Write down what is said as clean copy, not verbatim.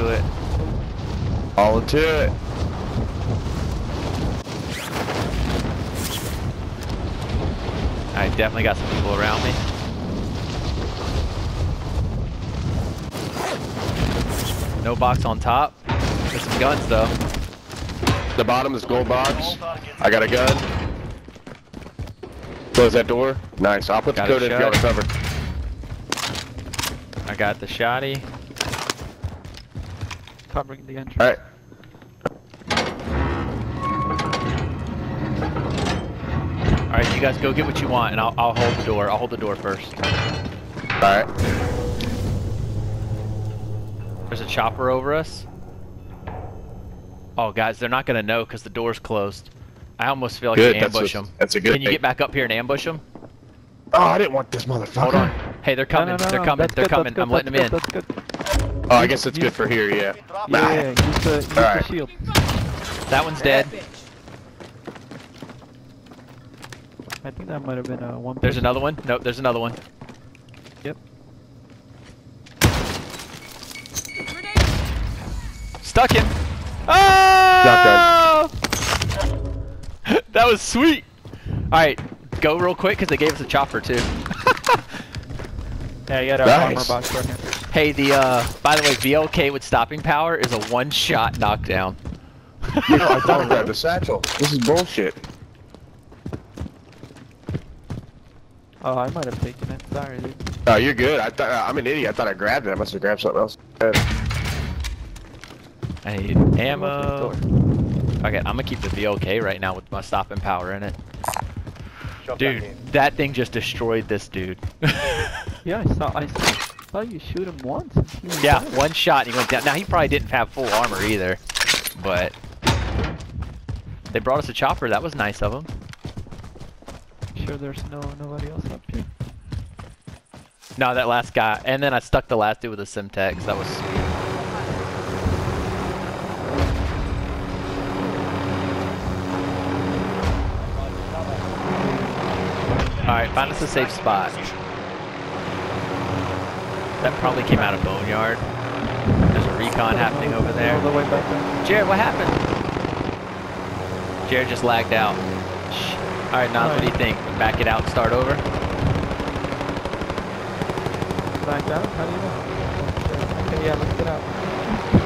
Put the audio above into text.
into it. All into it. I definitely got some people around me. No box on top. There's some guns though. The bottom is gold box. I got a gun. Close that door. Nice. I'll put the code in if y'all recover. I got the shotty. Covering the entrance. Alright. Alright, you guys go get what you want, and I'll hold the door. I'll hold the door first. Alright. There's a chopper over us. Oh, guys, they're not going to know because the door's closed. I almost feel like I ambush them. That's a good thing. Can you get back up here and ambush them? Oh, I didn't want this motherfucker. Hold on. Hey, they're coming. They're coming. They're coming. I'm letting them in. That's good. Oh, I guess it's good for here, yeah. Yeah, use the shield. That one's dead. I think that might have been one. There's another one? Nope, there's another one. Yep. Stuck him! Oh! That was sweet! Alright, go real quick because they gave us a chopper too. Yeah, you got our armor box right here. Hey, the by the way, VLK with stopping power is a one-shot knockdown. You know, I thought I grabbed the satchel. This is bullshit. Oh, I might have taken it. Sorry, dude. Oh, you're good. I thought I'm an idiot. I thought I grabbed it. I must have grabbed something else. I need ammo. Okay, I'm gonna keep the VLK right now with my stopping power in it. Dude, that thing just destroyed this dude. Yeah, I saw you shoot him once. Yeah, one shot and he went down. Now he probably didn't have full armor either, but they brought us a chopper. That was nice of them. I'm sure there's nobody else up here. No, that last guy. And then I stuck the last dude with a Simtex. That was sweet. Alright, find us a safe spot. That probably came out of Boneyard. There's a recon happening over there. All the way back there. Jared, what happened? Jared just lagged out. Alright, Nas, what do you think? Back it out and start over? Back out? How do you know? Okay, yeah, let's get out.